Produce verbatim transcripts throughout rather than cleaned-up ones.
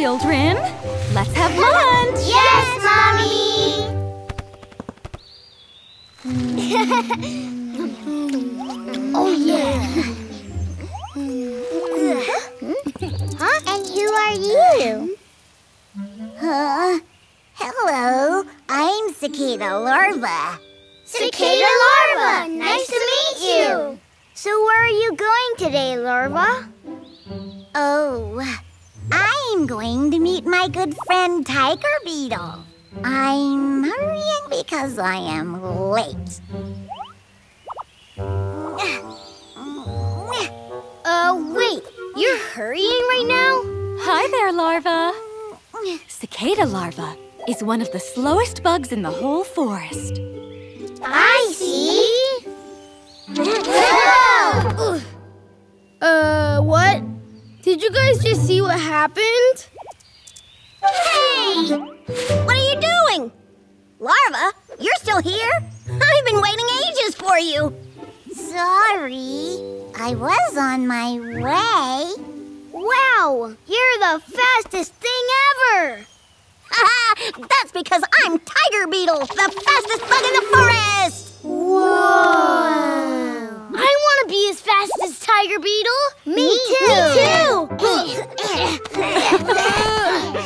children. Let's have lunch. Yes, Mommy. Oh, yeah. Huh? And who are you? Huh? Hello, I'm Cicada Larva. Cicada Larva, nice to meet you. So where are you going today, Larva? Oh, I'm going to meet my good friend Tiger Beetle. I'm hurrying because I am late. Uh, wait, you're hurrying right now? Hi there, Larva. Cicada Larva is one of the slowest bugs in the whole forest. I see. Whoa! Uh, what? Did you guys just see what happened? Hey! What are you doing? Larva, you're still here? I've been waiting ages for you. Sorry, I was on my way. Wow, you're the fastest thing ever! That's because I'm Tiger Beetle, the fastest bug in the forest! Whoa! I want to be as fast as Tiger Beetle! Me, Me too! Me too!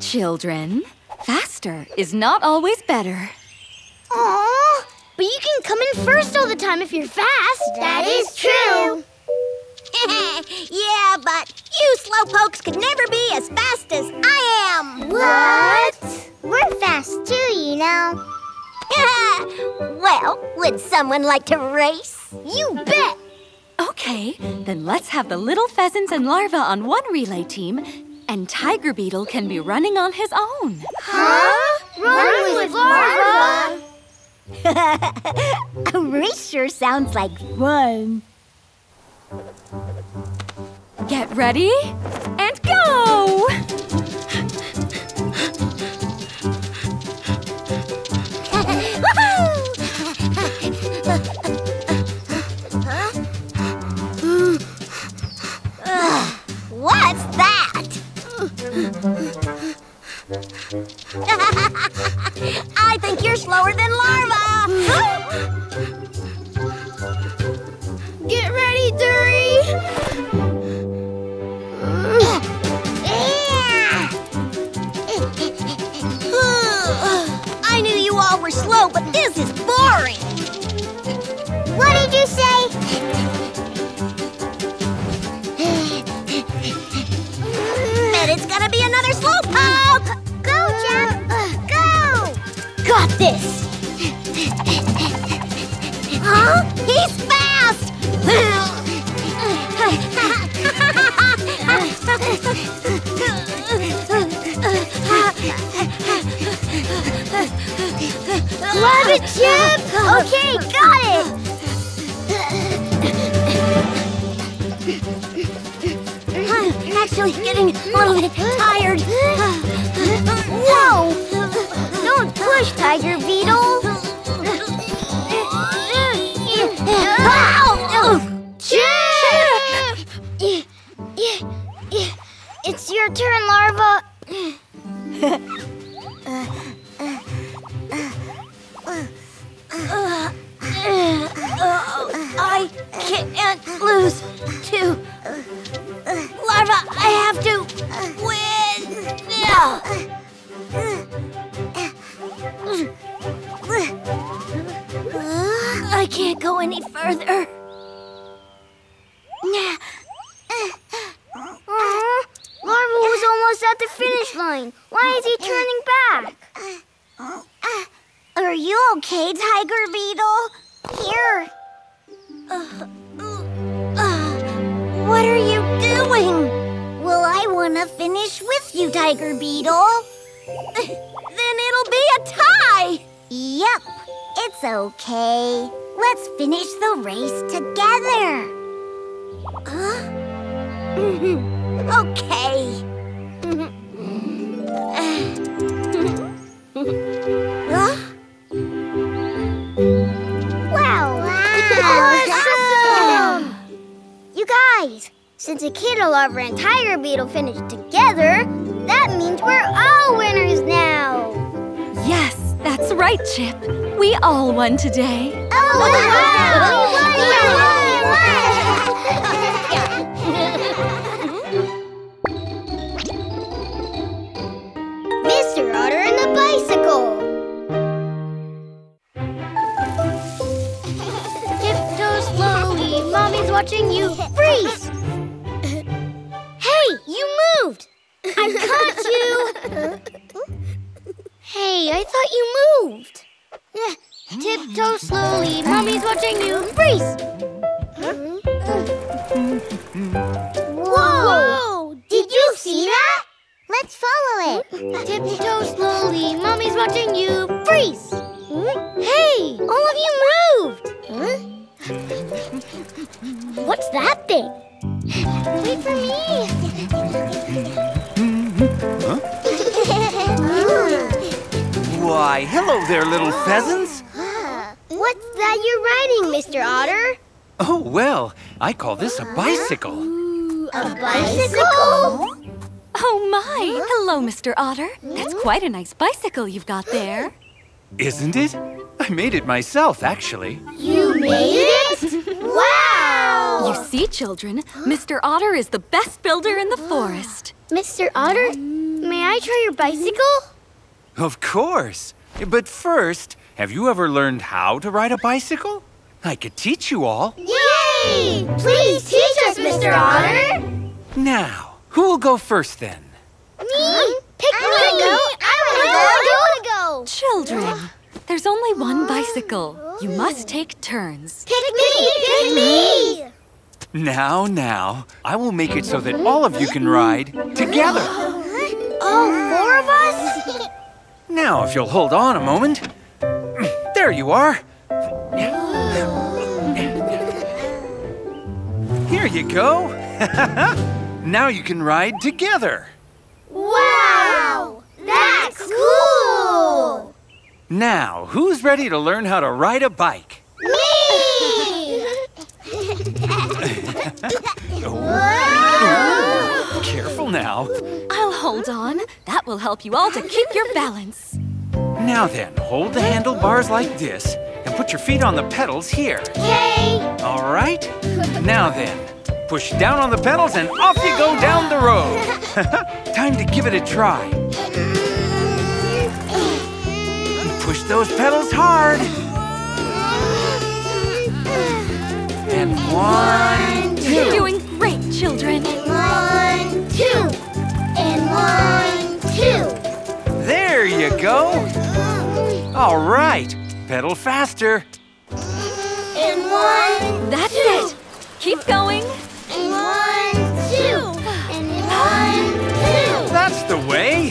Children, faster is not always better. Aww! But you can come in first all the time if you're fast! That is true! Yeah, but you slowpokes could never be as fast as I am. What? We're fast too, you know. Well, would someone like to race? You bet! Okay, then let's have the little pheasants and larvae on one relay team, and Tiger Beetle can be running on his own. Huh? Run, Run with, with larvae? A race sure sounds like fun. Get ready, and go! What's that? I think you're slower than Larva! Get ready, Dury! I knew you all were slow, but this is boring. What did you say? Bet it's gonna be another slowpoke. Go, Jack. Go. Got this. Huh? He's fast. Love it, Chip! Okay, got it! I'm actually getting a little bit tired. Whoa! Don't push, Tiger Beetle! Chip! It's your turn, Larva. uh, uh, uh, uh, I can't lose to Larva. I have to win. I can't go any further. Larva was almost at the finish line. Why is he turning back? Are you okay, Tiger Beetle? Here. Uh, uh, what are you doing? Well, I want to finish with you, Tiger Beetle. Then it'll be a tie. Yep, it's okay. Let's finish the race together. Huh? Okay. Huh? Wow. Wow. Awesome. You guys, since Cicada Larva and Tiger Beetle finished together, that all winners now! Yes, that's right, Chip. We all won today. Oh, wow! We won! We won! Mister Otter and the bicycle. Tiptoe slowly. Mommy's watching you. Freeze! Hey, you moved! I caught you! Hey, I thought you moved! Tiptoe slowly, Mommy's watching you! Freeze! Huh? Whoa. Whoa! Did you see that? Let's follow it! Tiptoe slowly, Mommy's watching you! Freeze! Hey, all of you moved! Huh? What's that thing? Wait for me! Huh? Why, hello there, little pheasants. What's that you're riding, Mister Otter? Oh, well, I call this a bicycle. Ooh, a bicycle? Oh, my. Hello, Mister Otter. That's quite a nice bicycle you've got there. Isn't it? I made it myself, actually. You made it? Wow! You see, children, Mister Otter is the best builder in the forest. Mister Otter, may I try your bicycle? Of course. But first, have you ever learned how to ride a bicycle? I could teach you all. Yay! Please teach us, Mister Otter. Now, who will go first then? Me! Pick me! I want to go! I want to go! Children, there's only one bicycle. You must take turns. Pick me! Pick me! Now, now, I will make it so that all of you can ride together. All four of us? Now, if you'll hold on a moment. There you are. Here you go. Now you can ride together. Wow! That's cool! Now, who's ready to learn how to ride a bike? Me! Oh. Careful now. I'll hold on. That will help you all to keep your balance. Now then, hold the handlebars like this and put your feet on the pedals here. Yay! All right. Now then, push down on the pedals and off you go down the road. Time to give it a try. Push those pedals hard. And one, two. You're doing great, children. And one, two. And one, two. There you go. All right. Pedal faster. And one, That's two. That's it. Keep going. And one, two. And one, two. That's the way.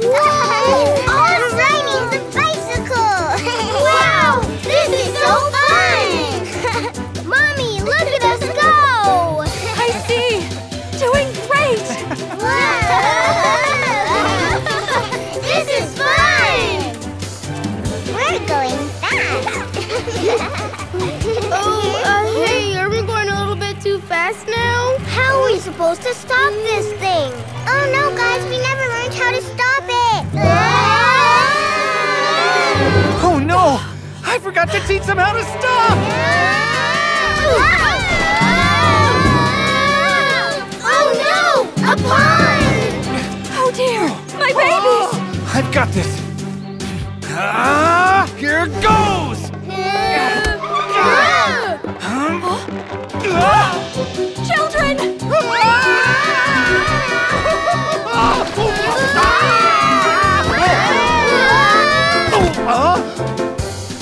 Whoa! I'm riding the bicycle. Wow! This is so fun. This is fun! We're going fast! Oh, uh, hey, are we going a little bit too fast now? How are we supposed to stop this thing? Oh no, guys, we never learned how to stop it! Oh no! I forgot to teach them how to stop! Oh no! A pond! Oh dear, my babies! Oh, I've got this. Ah, here goes! Children!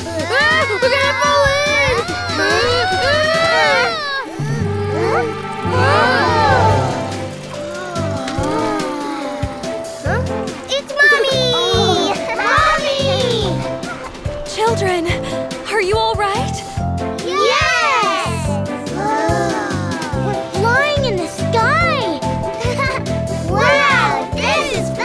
We're gonna fall in! Ah! Children, are you all right? Yes! Whoa. We're flying in the sky! Wow, this is fun!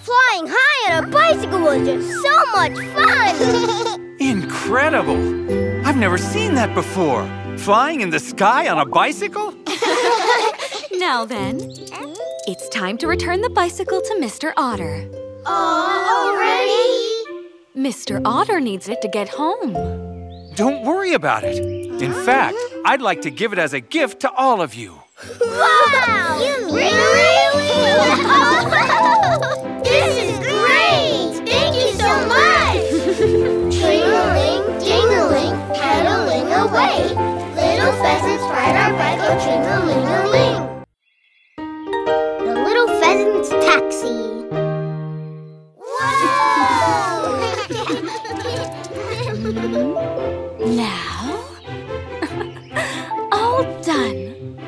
Flying high on a bicycle was just so much fun! Incredible! I've never seen that before. Flying in the sky on a bicycle? Now then, it's time to return the bicycle to Mister Otter. Oh, already? Mister Otter needs it to get home. Don't worry about it. In fact, I'd like to give it as a gift to all of you. Wow! You really? Oh, this is great! Thank you so much! Tring-a-ling, ding-a-ling, paddling away. Little pheasants ride our bicycle, tring-a-ling-a-ling. The Little Pheasants Taxi. Whoa! Now, all done.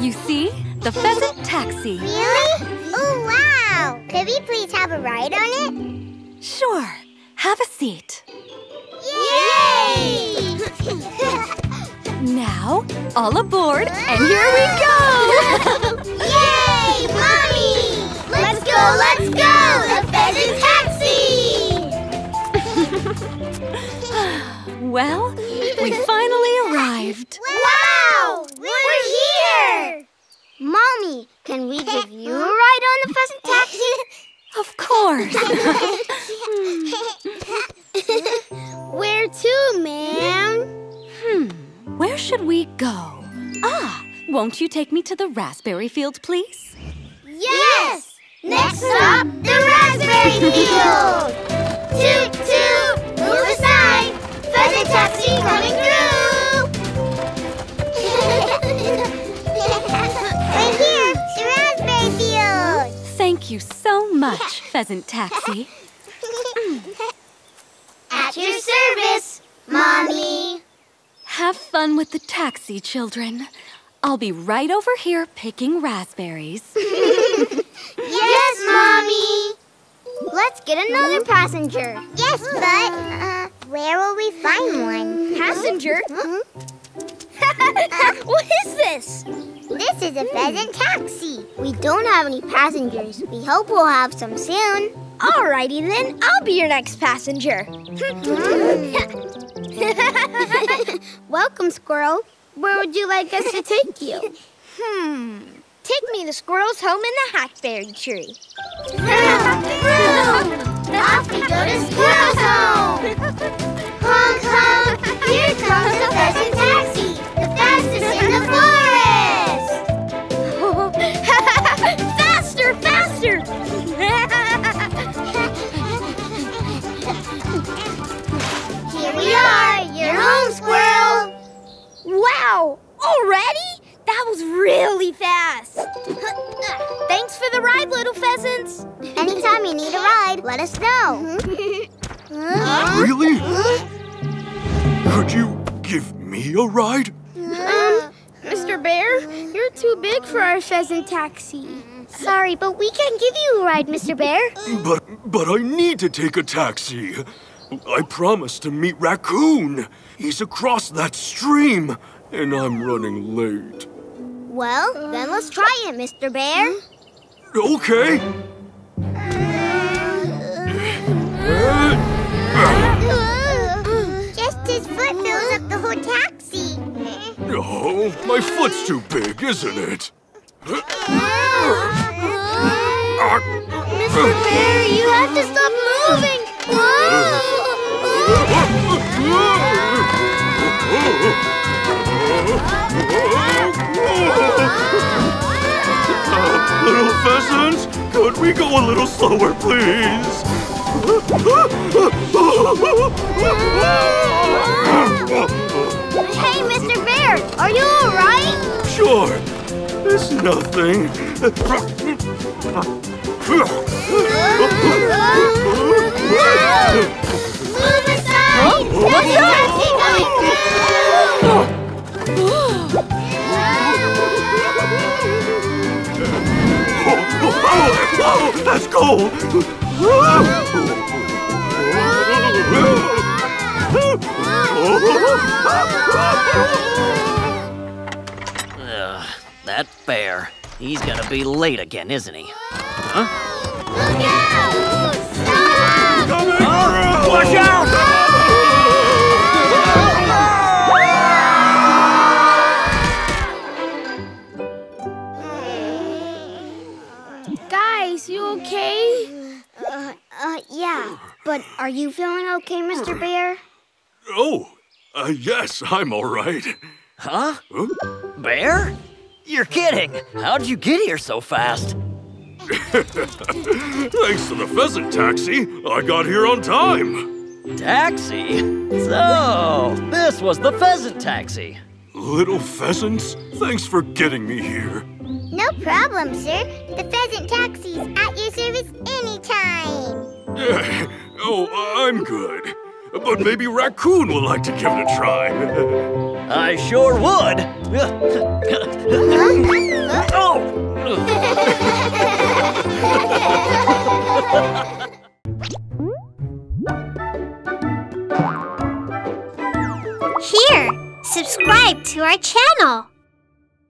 You see? The pheasant taxi. Really? Oh, wow! Could we please have a ride on it? Sure. Have a seat. Yay! Now, all aboard, and here we go! Yay, Mommy! Let's go, let's go! The pheasant taxi! Well, we finally arrived. Wow! We're here! Mommy, can we give you a ride on the pheasant taxi? Of course! Where to, ma'am? Hmm, where should we go? Ah, won't you take me to the raspberry field, please? Yes! Next stop, the raspberry field! Toot, toot, move aside! Pheasant taxi coming through! Right here, the raspberry field! Thank you so much, Pheasant Taxi. At your service, Mommy. Have fun with the taxi, children. I'll be right over here picking raspberries. Yes, Mommy. Let's get another passenger. Yes, but uh, where will we find one? Passenger? What is this? This is a pheasant taxi. We don't have any passengers. We hope we'll have some soon. Alrighty then, I'll be your next passenger. Mm. Welcome, Squirrel. Where would you like us to take you? Hmm. Take me to Squirrel's home in the hackberry tree. Vroom, vroom. Off we go to Squirrel's home. Honk, honk. Here comes the pheasant taxi, the fastest in the forest. Faster, faster. Here we are. You're home, Squirrel. Wow! Already? That was really fast! Thanks for the ride, little pheasants! Anytime you need a ride, let us know! Huh? Really? Huh? Could you give me a ride? Um, Mister Bear, you're too big for our pheasant taxi. Sorry, but we can't give you a ride, Mister Bear. But, but I need to take a taxi. I promised to meet Raccoon. He's across that stream, and I'm running late. Well, uh, then let's try it, Mister Bear. Okay. Just his foot fills up the whole taxi. Oh, my foot's too big, isn't it? Mister Bear, you have to stop moving. Little pheasants, could we go a little slower, please? Hey, Mister Bear, are you all right? Sure, it's nothing. Move aside! Pheasant taxi coming through! Oh, that's cold! Ugh, that bear. He's gonna be late again, isn't he? Huh? Look out! Stop! Coming! Watch out! But are you feeling okay, Mister Bear? Oh, uh, yes, I'm all right. Huh? huh? Bear? You're kidding. How'd you get here so fast? Thanks to the pheasant taxi, I got here on time. Taxi? So, this was the pheasant taxi. Little pheasants, thanks for getting me here. No problem, sir. The pheasant taxi's at your service anytime. Yeah. Oh, I'm good. But maybe Raccoon would like to give it a try. I sure would. Oh! Here, subscribe to our channel.